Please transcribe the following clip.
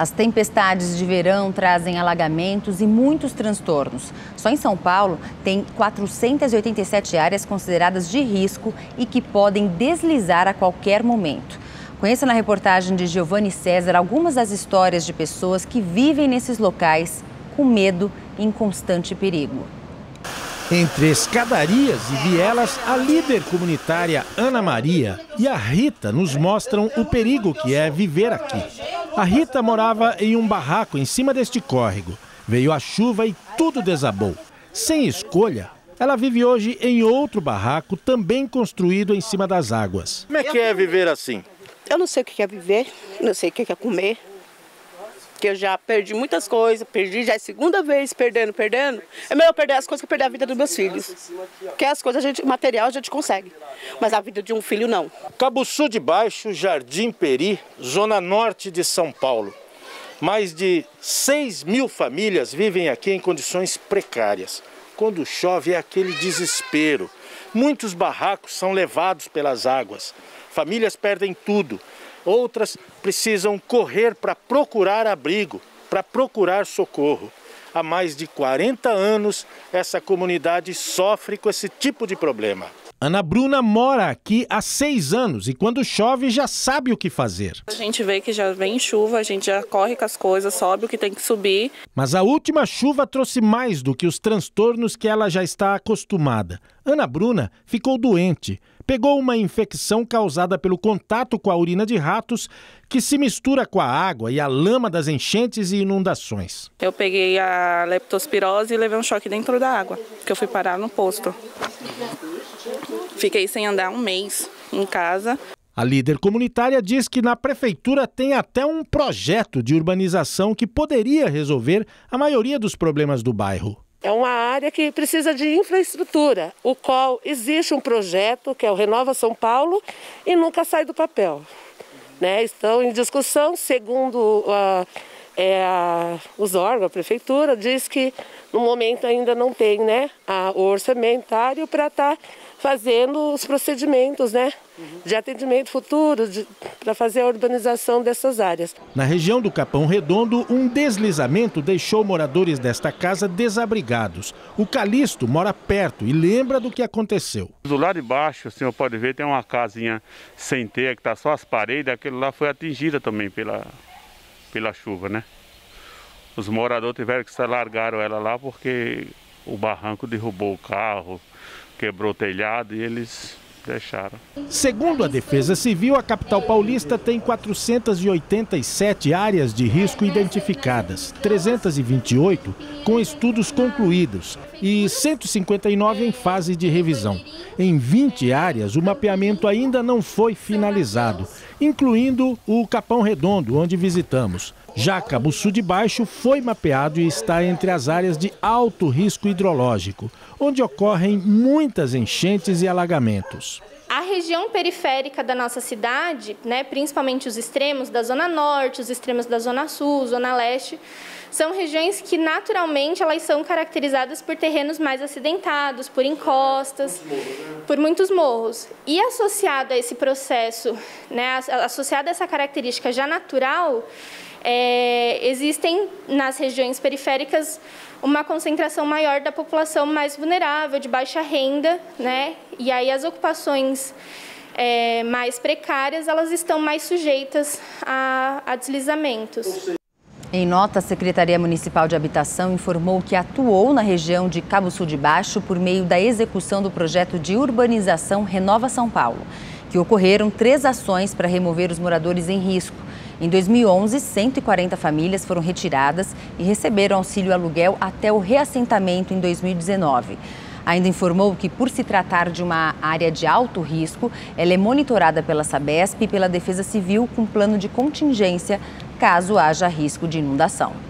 As tempestades de verão trazem alagamentos e muitos transtornos. Só em São Paulo tem 487 áreas consideradas de risco e que podem deslizar a qualquer momento. Conheça na reportagem de Giovanni César algumas das histórias de pessoas que vivem nesses locais com medo e em constante perigo. Entre escadarias e vielas, a líder comunitária Ana Maria e a Rita nos mostram o perigo que é viver aqui. A Rita morava em um barraco em cima deste córrego. Veio a chuva e tudo desabou. Sem escolha, ela vive hoje em outro barraco, também construído em cima das águas. Como é que é viver assim? Eu não sei o que é viver, não sei o que é comer. Que eu já perdi muitas coisas, perdi já a segunda vez perdendo. É melhor perder as coisas que perder a vida dos meus filhos. Porque as coisas, o material a gente consegue, mas a vida de um filho não. Cabuçu de Baixo, Jardim Peri, zona norte de São Paulo. Mais de 6 mil famílias vivem aqui em condições precárias. Quando chove é aquele desespero. Muitos barracos são levados pelas águas. Famílias perdem tudo. Outras precisam correr para procurar abrigo, para procurar socorro. Há mais de 40 anos, essa comunidade sofre com esse tipo de problema. Ana Bruna mora aqui há 6 anos e quando chove já sabe o que fazer. A gente vê que já vem chuva, a gente já corre com as coisas, sobe o que tem que subir. Mas a última chuva trouxe mais do que os transtornos que ela já está acostumada. Ana Bruna ficou doente. Pegou uma infecção causada pelo contato com a urina de ratos que se mistura com a água e a lama das enchentes e inundações. Eu peguei a leptospirose e levei um choque dentro da água, que eu fui parar no posto. Fiquei sem andar um mês em casa. A líder comunitária diz que na prefeitura tem até um projeto de urbanização que poderia resolver a maioria dos problemas do bairro. É uma área que precisa de infraestrutura, o qual existe um projeto, que é o Renova São Paulo, e nunca sai do papel. Né? Estão em discussão, segundo os órgãos, a prefeitura, diz que no momento ainda não tem, né, o orçamentário para estar fazendo os procedimentos, né, de atendimento futuro, para fazer a urbanização dessas áreas. Na região do Capão Redondo, um deslizamento deixou moradores desta casa desabrigados. O Calisto mora perto e lembra do que aconteceu. Do lado de baixo, o senhor pode ver, tem uma casinha sem teia, que está só as paredes, aquilo lá foi atingida também pela chuva, né? Os moradores tiveram que largar ela lá porque o barranco derrubou o carro, quebrou o telhado e eles deixaram. Segundo a Defesa Civil, a capital paulista tem 487 áreas de risco identificadas, 328 com estudos concluídos e 159 em fase de revisão. Em 20 áreas, o mapeamento ainda não foi finalizado, incluindo o Capão Redondo, onde visitamos. Já Cabuçu de Baixo foi mapeado e está entre as áreas de alto risco hidrológico, onde ocorrem muitas enchentes e alagamentos. A região periférica da nossa cidade, né, principalmente os extremos da Zona Norte, os extremos da Zona Sul, Zona Leste, são regiões que naturalmente elas são caracterizadas por terrenos mais acidentados, por encostas, por muitos morros. E associado a esse processo, né, associado a essa característica já natural, existem nas regiões periféricas uma concentração maior da população mais vulnerável, de baixa renda, né? E aí as ocupações mais precárias, elas estão mais sujeitas a deslizamentos. Em nota, a Secretaria Municipal de Habitação informou que atuou na região de Cabuçu de Baixo por meio da execução do projeto de urbanização Renova São Paulo, que ocorreram 3 ações para remover os moradores em risco. Em 2011, 140 famílias foram retiradas e receberam auxílio aluguel até o reassentamento em 2019. Ainda informou que, por se tratar de uma área de alto risco, ela é monitorada pela Sabesp e pela Defesa Civil com plano de contingência caso haja risco de inundação.